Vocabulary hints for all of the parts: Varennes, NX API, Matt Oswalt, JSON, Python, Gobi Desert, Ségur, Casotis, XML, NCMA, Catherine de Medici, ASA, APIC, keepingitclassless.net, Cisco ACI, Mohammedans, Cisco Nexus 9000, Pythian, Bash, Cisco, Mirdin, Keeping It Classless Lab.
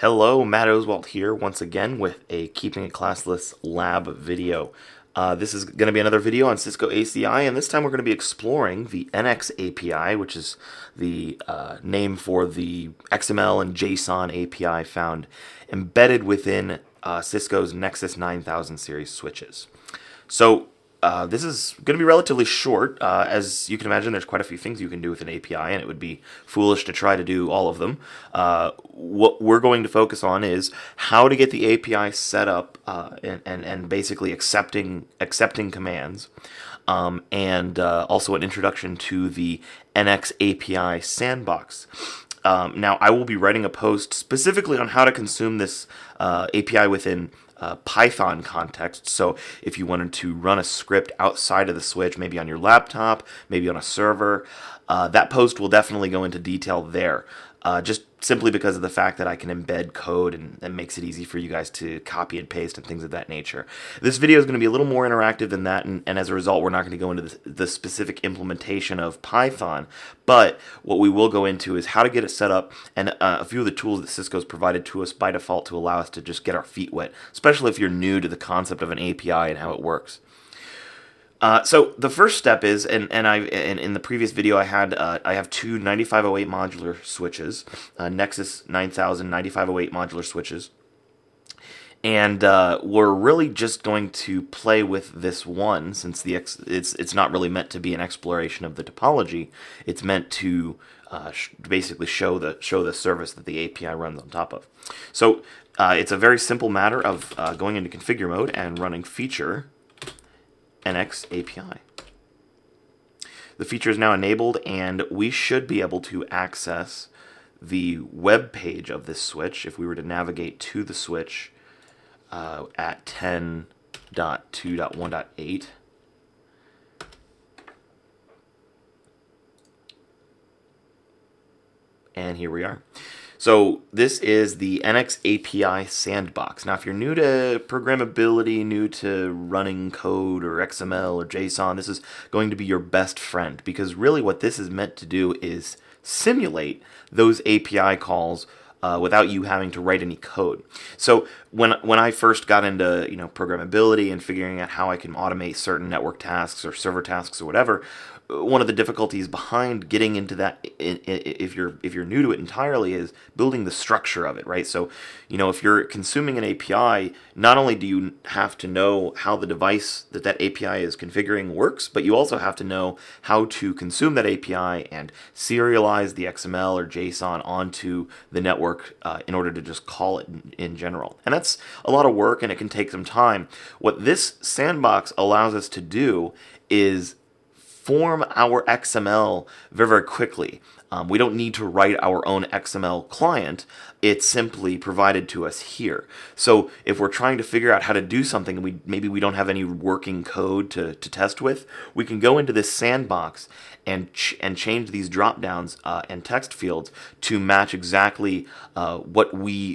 Hello, Matt Oswalt here once again with a Keeping It Classless Lab video. This is going to be another video on Cisco ACI, and this time we're going to be exploring the NX API, which is the name for the XML and JSON API found embedded within Cisco's Nexus 9000 series switches. So this is going to be relatively short. As you can imagine, there's quite a few things you can do with an API, and it would be foolish to try to do all of them. What we're going to focus on is how to get the API set up and basically accepting commands, and also an introduction to the NX API sandbox. Now, I will be writing a post specifically on how to consume this API within Python context. So if you wanted to run a script outside of the switch, maybe on your laptop, maybe on a server, that post will definitely go into detail there, just simply because of the fact that I can embed code, and that makes it easy for you guys to copy and paste and things of that nature. This video is going to be a little more interactive than that, and as a result, we're not going to go into the specific implementation of Python, but what we will go into is how to get it set up, and a few of the tools that Cisco's provided to us by default to allow us to just get our feet wet, especially if you're new to the concept of an API and how it works. So the first step is, and in the previous video I have two 9508 modular switches, Nexus 9000 9508 modular switches, and we're really just going to play with this one since it's not really meant to be an exploration of the topology. It's meant to basically show the service that the API runs on top of. So it's a very simple matter of going into configure mode and running feature NX API. The feature is now enabled, and we should be able to access the web page of this switch if we were to navigate to the switch at 10.2.1.8. And here we are. So this is the NX API sandbox. Now, if you're new to programmability, new to running code or XML or JSON, this is going to be your best friend, because really what this is meant to do is simulate those API calls without you having to write any code. So when I first got into programmability and figuring out how I can automate certain network tasks or server tasks or whatever, one of the difficulties behind getting into that, if you're new to it entirely, is building the structure of it, right? So, if you're consuming an API, not only do you have to know how the device that API is configuring works, but you also have to know how to consume that API and serialize the XML or JSON onto the network in order to just call it in general. And that's a lot of work, and it can take some time. What this sandbox allows us to do is form our XML very, very quickly. We don't need to write our own XML client. It's simply provided to us here. So if we're trying to figure out how to do something, and maybe we don't have any working code to test with, we can go into this sandbox and change these drop-downs and text fields to match exactly what we're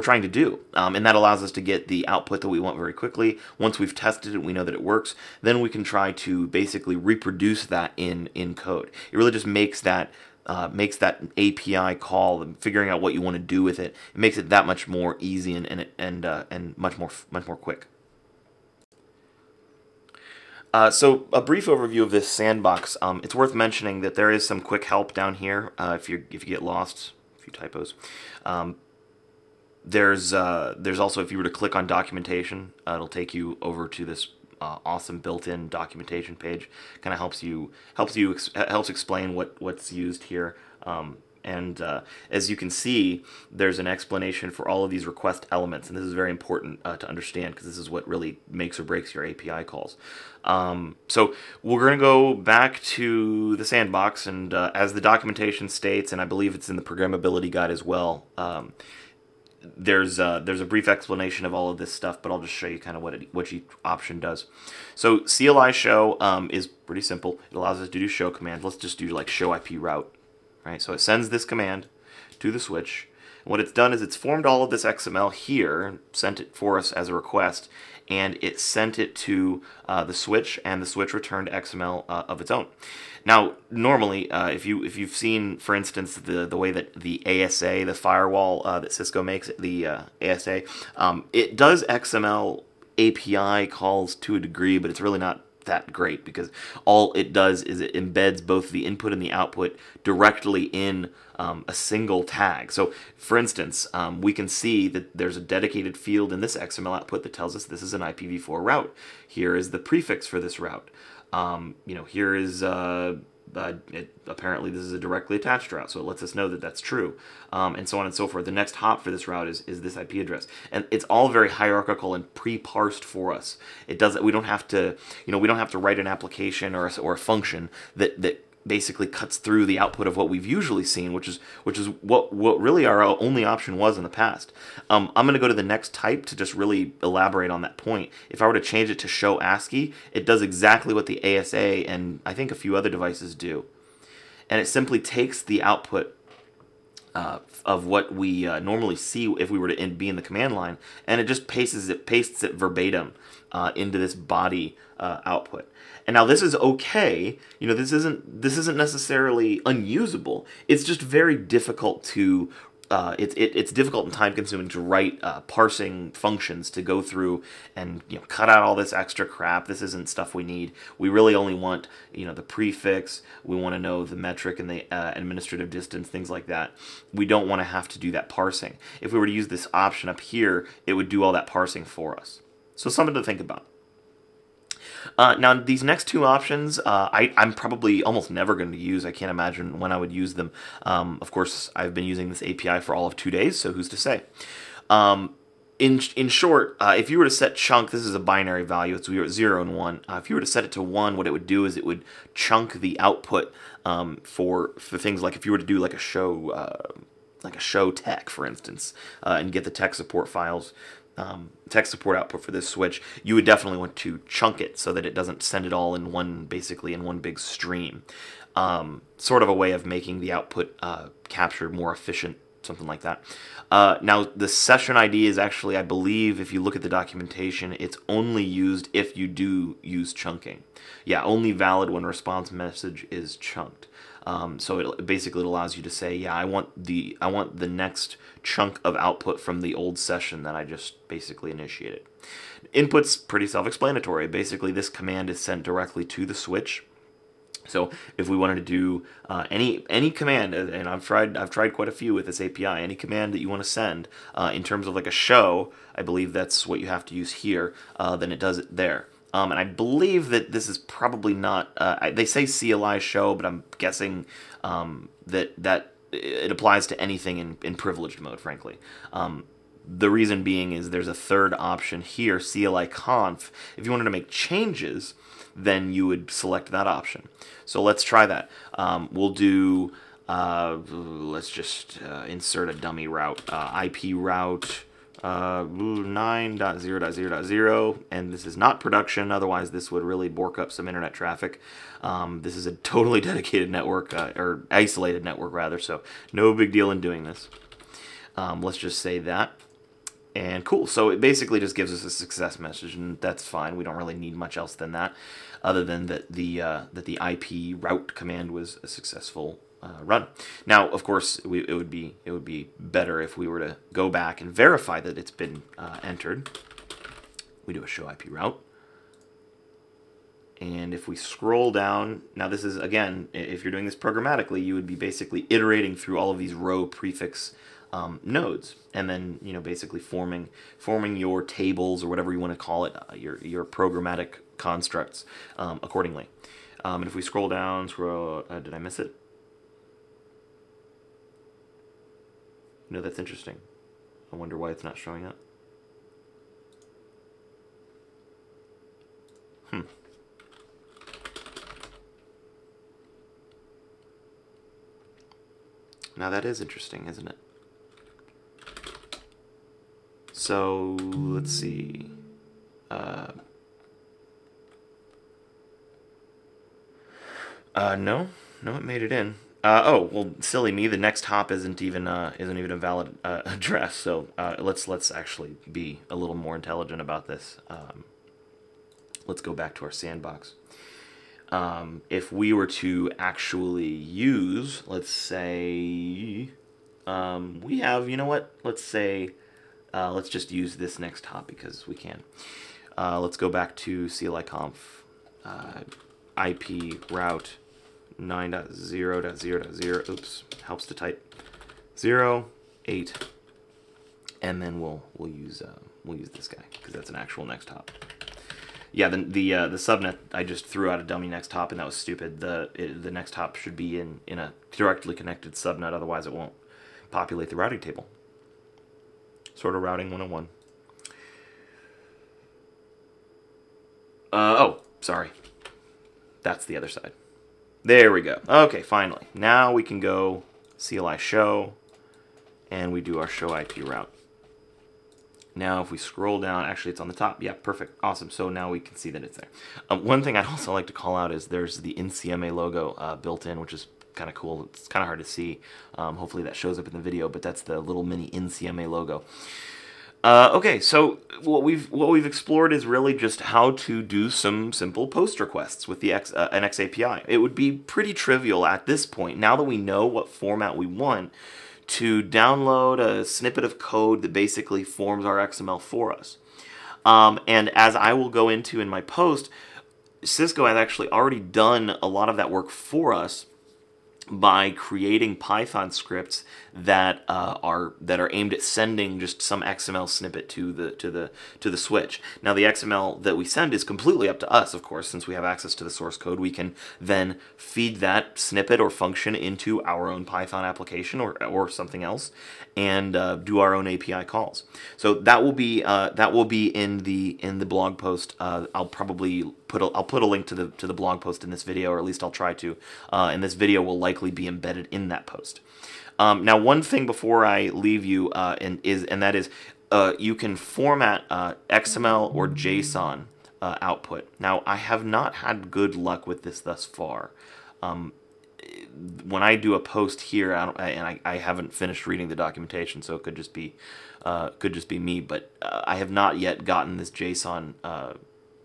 trying to do, and that allows us to get the output that we want very quickly. Once we've tested it, we know that it works. Then we can try to basically reproduce that in code. It really just makes that API call and figuring out what you want to do with it. It makes it that much more easy and much more quick. So a brief overview of this sandbox. It's worth mentioning that there is some quick help down here if you get lost, a few typos. There's also, if you were to click on documentation, it'll take you over to this awesome built-in documentation page. Kind of helps explain what's used here. And as you can see, there's an explanation for all of these request elements, and this is very important to understand, because this is what really makes or breaks your API calls. So we're going to go back to the sandbox, and as the documentation states, and I believe it's in the programmability guide as well, there's a brief explanation of all of this stuff, but I'll just show you kind of what each option does. So CLI show is pretty simple. It allows us to do show commands. Let's just do like show IP route. Right, so it sends this command to the switch, What it's done is it's formed all of this XML here, sent it for us as a request, and it sent it to the switch, and the switch returned XML of its own. Now, normally, if you've seen, for instance, the way that the ASA, the firewall that Cisco makes, the ASA, it does XML API calls to a degree, but it's really not that great, because all it does is it embeds both the input and the output directly in a single tag. So, for instance, we can see that there's a dedicated field in this XML output that tells us this is an IPv4 route. Here is the prefix for this route. You know, here is apparently this is a directly attached route, so it lets us know that that's true, and so on and so forth. The next hop for this route is this IP address, and it's all very hierarchical and pre-parsed for us. It doesn't. We don't have to, you know, we don't have to write an application or a function that basically cuts through the output of what we've usually seen, which is what really our only option was in the past. I'm going to go to the next type to just really elaborate on that point. If I were to change it to show ASCII, it does exactly what the ASA and I think a few other devices do, and it simply takes the output of what we normally see if we were to be in the command line, and it just pastes it verbatim into this body output. And now this is okay. You know, this isn't necessarily unusable. It's just very difficult to it's difficult and time consuming to write parsing functions to go through and, you know, cut out all this extra crap. This isn't stuff we need. We really only want, you know, the prefix. We want to know the metric and the administrative distance, things like that. We don't want to have to do that parsing. If we were to use this option up here, it would do all that parsing for us. So something to think about. Now, these next two options, I'm probably almost never going to use. I can't imagine when I would use them. Of course, I've been using this API for all of 2 days, so who's to say? In short, if you were to set chunk, this is a binary value. It's 0 and 1. If you were to set it to 1, what it would do is it would chunk the output for things like if you were to do like a show, tech, for instance, and get the tech support files. Tech support output for this switch, you would definitely want to chunk it so that it doesn't send it all in one, basically in one big stream. Sort of a way of making the output capture more efficient, something like that. Now, the session ID is actually, I believe, if you look at the documentation, it's only used if you do use chunking. Yeah, only valid when response message is chunked. So it basically allows you to say, yeah, I want the next chunk of output from the old session that I just basically initiated. Input's pretty self-explanatory. Basically, this command is sent directly to the switch. So if we wanted to do any command, and I've tried quite a few with this API, any command that you want to send in terms of like a show, I believe that's what you have to use here. Then it does it there. And I believe that this is probably not, they say CLI show, but I'm guessing that it applies to anything in privileged mode, frankly. The reason being is there's a third option here, CLI conf. If you wanted to make changes, then you would select that option. So let's try that. We'll do, let's just insert a dummy route, IP route. 9.0.0.0, and this is not production, otherwise this would really bork up some internet traffic. This is a totally dedicated network, or isolated network rather, so no big deal in doing this. Let's just say that. And cool, so it basically just gives us a success message, and that's fine. We don't really need much else than that, other than that the IP route command was a successful run. Now, of course, it would be better if we were to go back and verify that it's been entered. We do a show IP route, and if we scroll down, now this is again, if you're doing this programmatically, you would be basically iterating through all of these row prefix nodes, and then, you know, basically forming your tables or whatever you want to call it, your programmatic constructs accordingly. And if we scroll down, did I miss it? No, that's interesting. I wonder why it's not showing up. Now that is interesting, isn't it? So, let's see. No, it made it in. Oh well, silly me. The next hop isn't even a valid address. So let's actually be a little more intelligent about this. Let's go back to our sandbox. If we were to actually use, let's say, we have, you know what? Let's say, let's just use this next hop because we can. Let's go back to CLI-conf, IP route 9.0.0.0, oops, helps to type 08, and then we'll use this guy because that's an actual next hop. Yeah, the subnet, I just threw out a dummy next hop and that was stupid. The next hop should be in a directly connected subnet, otherwise it won't populate the routing table. Sort of routing 101. Oh, sorry. That's the other side. There we go. Okay, finally. Now we can go CLI show, and we do our show IP route. Now if we scroll down, actually it's on the top. Yeah, perfect. Awesome. So now we can see that it's there. One thing I'd also like to call out is there's the NCMA logo built in, which is kind of cool. It's kind of hard to see. Hopefully that shows up in the video, but that's the little mini NCMA logo. Okay, so what we've explored is really just how to do some simple post requests with the NX API. It would be pretty trivial at this point, now that we know what format we want, to download a snippet of code that basically forms our XML for us. And as I will go into in my post, Cisco has actually already done a lot of that work for us by creating Python scripts that are aimed at sending just some XML snippet to the switch. Now the XML that we send is completely up to us, of course, since we have access to the source code. We can then feed that snippet or function into our own Python application or something else, and do our own API calls. So that will be in the blog post. I'll probably I'll put a link to the blog post in this video, or at least I'll try to. And this video will likely be embedded in that post. Now, one thing before I leave you, and that is you can format XML or JSON output. Now, I have not had good luck with this thus far. When I do a post here, I haven't finished reading the documentation, so it could just be me. But I have not yet gotten this JSON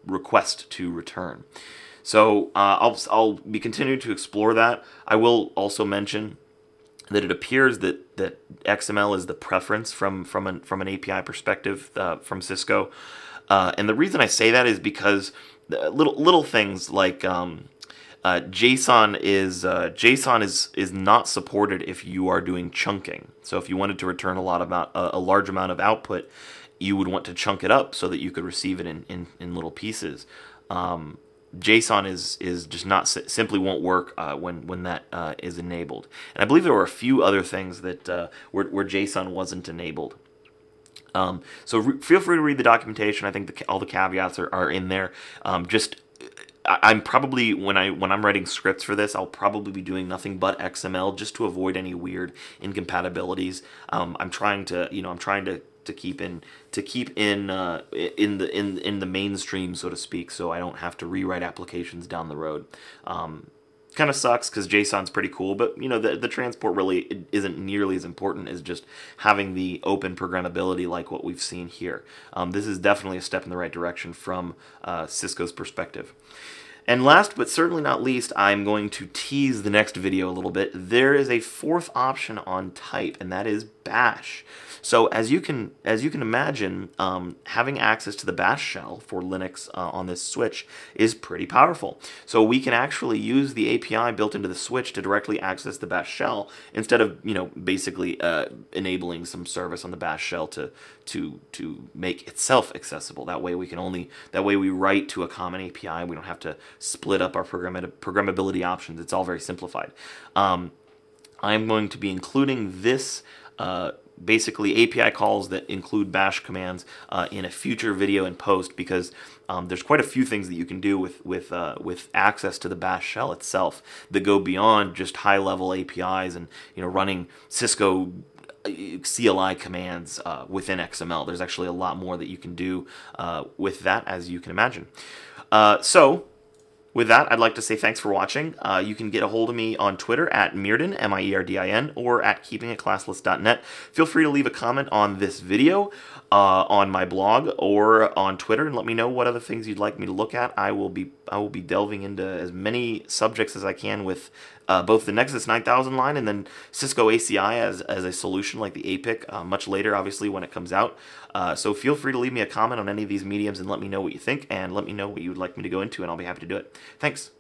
request to return. So I'll be continuing to explore that. I will also mention that it appears that XML is the preference from an API perspective from Cisco, and the reason I say that is because little things like JSON is not supported if you are doing chunking. So if you wanted to return a large amount of output, you would want to chunk it up so that you could receive it in little pieces. JSON is just not, simply won't work when that is enabled. And I believe there were a few other things that where JSON wasn't enabled. So feel free to read the documentation. I think all the caveats are in there. I'm probably, when I'm writing scripts for this, I'll probably be doing nothing but XML just to avoid any weird incompatibilities. I'm trying to keep in the mainstream, so to speak, so I don't have to rewrite applications down the road. Kind of sucks because JSON's pretty cool, but you know the transport really isn't nearly as important as just having the open programmability like what we've seen here. This is definitely a step in the right direction from Cisco's perspective. And last but certainly not least, I'm going to tease the next video a little bit. There is a fourth option on type, and that is Bash. So as you can imagine, having access to the Bash shell for Linux on this switch is pretty powerful. So we can actually use the API built into the switch to directly access the Bash shell instead of, you know, basically enabling some service on the Bash shell to make itself accessible. That way we write to a common API. We don't have to split up our programmability options. It's all very simplified. I'm going to be including this basically API calls that include Bash commands in a future video and post, because there's quite a few things that you can do with access to the Bash shell itself that go beyond just high-level APIs and, you know, running Cisco CLI commands within XML. There's actually a lot more that you can do with that, as you can imagine. So With that, I'd like to say thanks for watching. You can get a hold of me on Twitter at Mirdin, M-I-E-R-D-I-N, or at keepingitclassless.net. Feel free to leave a comment on this video, on my blog, or on Twitter, and let me know what other things you'd like me to look at. I will be delving into as many subjects as I can with both the Nexus 9000 line and then Cisco ACI as a solution like the APIC much later, obviously, when it comes out. So feel free to leave me a comment on any of these mediums and let me know what you think, and let me know what you would like me to go into, and I'll be happy to do it. Thanks.